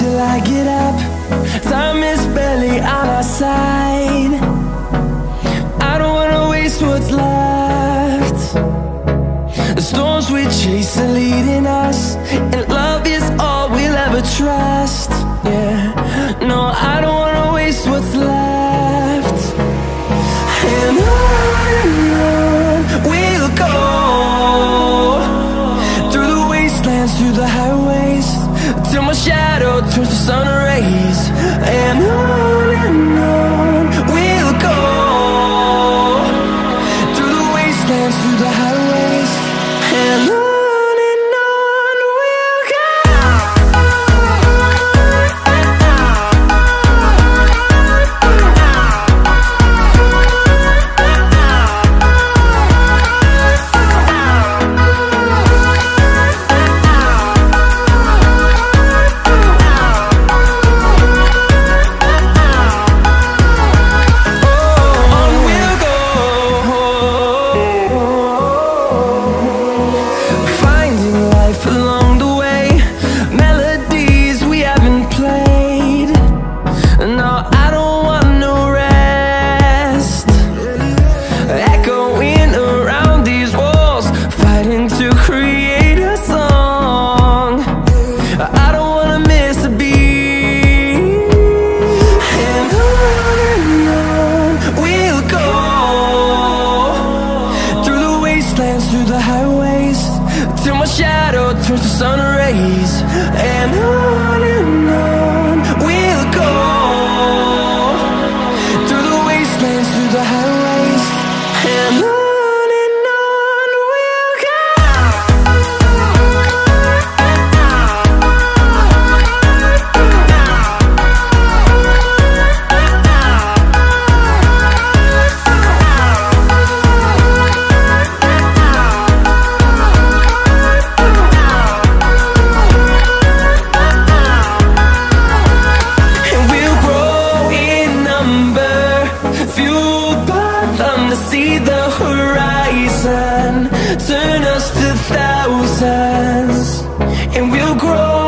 Till I get up, time is barely on our side. I don't wanna waste what's left. The storms we chase are leading us, and love is all we'll ever trust. Yeah, no, I don't wanna waste what's left. And on we'll go, through the wastelands, through the highways, till my shadow turns to sun rays. And on we'll go, through the wastelands, through the highways, and on. Through the highways, till my shadow turns to sun rays, and on we'll go, through the wastelands, through the highways, and on. Turn us to thousands, and we'll grow.